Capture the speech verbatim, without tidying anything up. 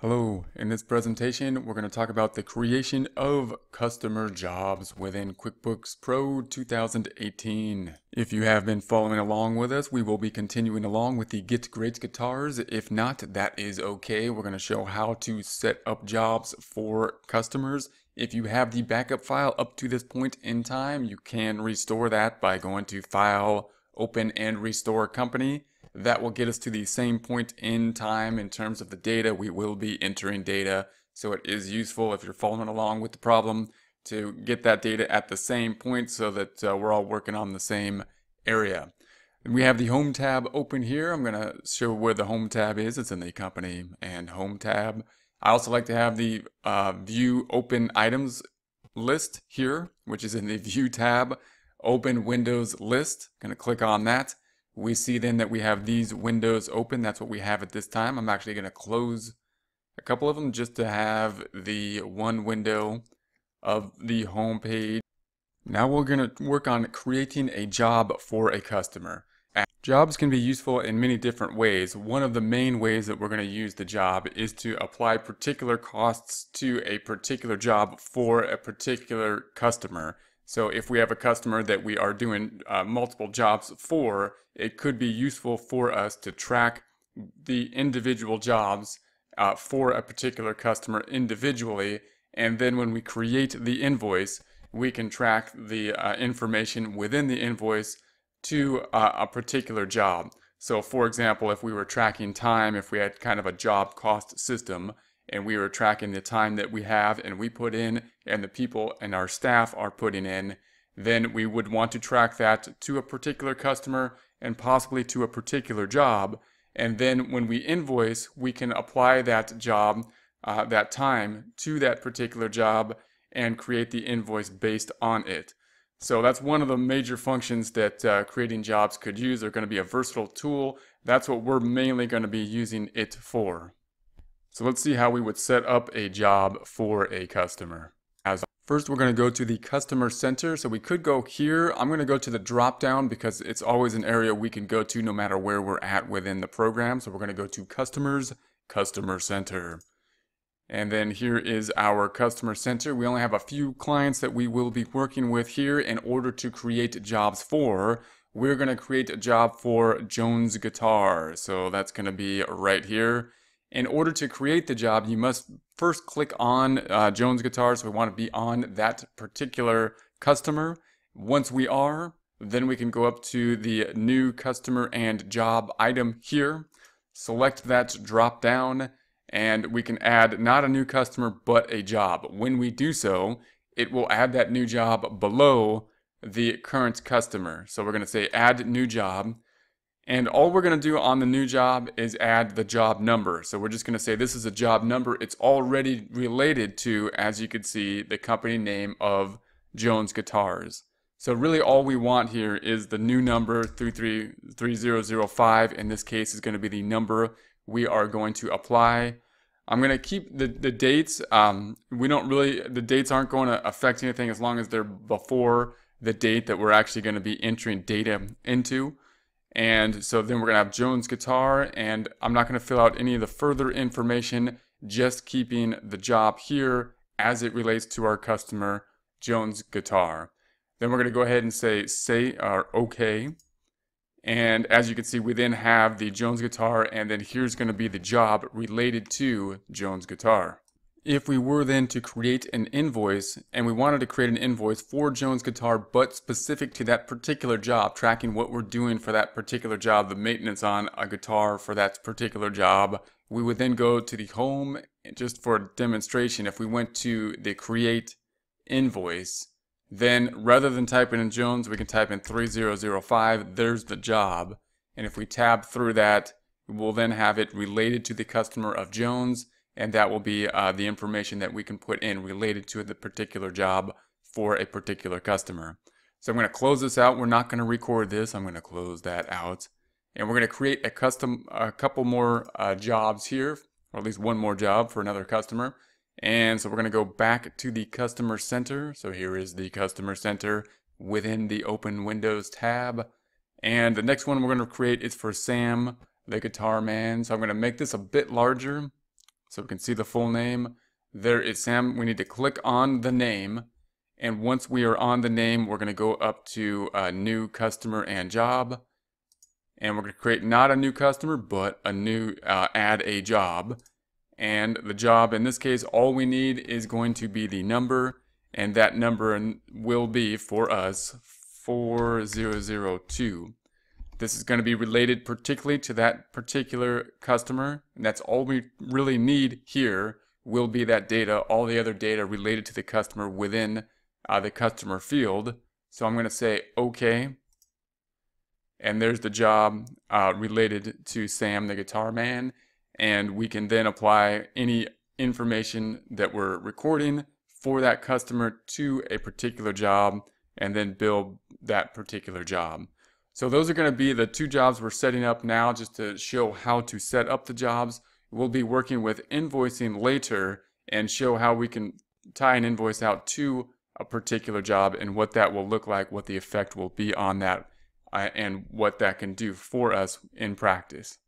Hello, in this presentation we're going to talk about the creation of customer jobs within QuickBooks Pro two thousand eighteen. If you have been following along with us, we will be continuing along with the Get Great Guitars. If not, that is okay. We're going to show how to set up jobs for customers. If you have the backup file up to this point in time, you can restore that by going to File, Open and Restore Company. That will get us to the same point in time in terms of the data. We will be entering data, so it is useful if you're following along with the problem to get that data at the same point so that uh, we're all working on the same area. And we have the Home tab open here. I'm going to show where the Home tab is. It's in the Company and Home tab. I also like to have the uh, View Open Items list here, which is in the View tab. Open Windows list. I'm going to click on that. We see then that we have these windows open. That's what we have at this time. I'm actually going to close a couple of them just to have the one window of the home page. Now we're going to work on creating a job for a customer. Jobs can be useful in many different ways. One of the main ways that we're going to use the job is to apply particular costs to a particular job for a particular customer. So if we have a customer that we are doing uh, multiple jobs for, it could be useful for us to track the individual jobs uh, for a particular customer individually. And then when we create the invoice, we can track the uh, information within the invoice to uh, a particular job. So for example, if we were tracking time, if we had kind of a job cost system, and we were tracking the time that we have and we put in and the people and our staff are putting in, then we would want to track that to a particular customer and possibly to a particular job. And then when we invoice, we can apply that job, uh, that time to that particular job and create the invoice based on it. So that's one of the major functions that uh, creating jobs could use. They're going to be a versatile tool. That's what we're mainly going to be using it for. So let's see how we would set up a job for a customer. As first, we're going to go to the Customer Center. So we could go here. I'm going to go to the drop down because it's always an area we can go to no matter where we're at within the program. So we're going to go to Customers, Customer Center. And then here is our Customer Center. We only have a few clients that we will be working with here in order to create jobs for. We're going to create a job for Jones Guitars. So that's going to be right here. In order to create the job, you must first click on uh, Jones Guitars. We want to be on that particular customer. Once we are, then we can go up to the New Customer and Job item here. Select that drop down, and we can add not a new customer, but a job. When we do so, it will add that new job below the current customer. So we're going to say Add New Job. And all we're going to do on the new job is add the job number. So we're just going to say this is a job number. It's already related to, as you can see, the company name of Jones Guitars. So really all we want here is the new number, three three three zero zero five. In this case is going to be the number we are going to apply. I'm going to keep the, the dates. Um, we don't really, the dates aren't going to affect anything as long as they're before the date that we're actually going to be entering data into. And so then we're going to have Jones Guitar, and I'm not going to fill out any of the further information, just keeping the job here as it relates to our customer, Jones Guitar. Then we're going to go ahead and say, say or OK. And as you can see, we then have the Jones Guitar, and then here's going to be the job related to Jones Guitar. If we were then to create an invoice, and we wanted to create an invoice for Jones Guitar, but specific to that particular job, tracking what we're doing for that particular job, the maintenance on a guitar for that particular job, we would then go to the home. Just for demonstration, if we went to the Create Invoice, then rather than typing in Jones, we can type in three zero zero five. There's the job. And if we tab through that, we'll then have it related to the customer of Jones. And that will be uh, the information that we can put in related to the particular job for a particular customer. So I'm going to close this out. We're not going to record this. I'm going to close that out. And we're going to create a custom, a couple more uh, jobs here, or at least one more job for another customer. And so we're going to go back to the Customer Center. So here is the Customer Center within the Open Windows tab. And the next one we're going to create is for Sam, the guitar man. So I'm going to make this a bit larger. So we can see the full name. There is Sam. We need to click on the name. And once we are on the name, we're going to go up to uh, new customer and job. And we're going to create not a new customer, but a new, uh, add a job. And the job, in this case, all we need is going to be the number. And that number will be, for us, four zero zero two. This is going to be related particularly to that particular customer. And that's all we really need here will be that data, all the other data related to the customer within uh, the customer field. So I'm going to say OK. And there's the job uh, related to Sam the Guitar Man. And we can then apply any information that we're recording for that customer to a particular job and then build that particular job. So those are going to be the two jobs we're setting up now, just to show how to set up the jobs. We'll be working with invoicing later and show how we can tie an invoice out to a particular job and what that will look like, what the effect will be on that, uh, and what that can do for us in practice.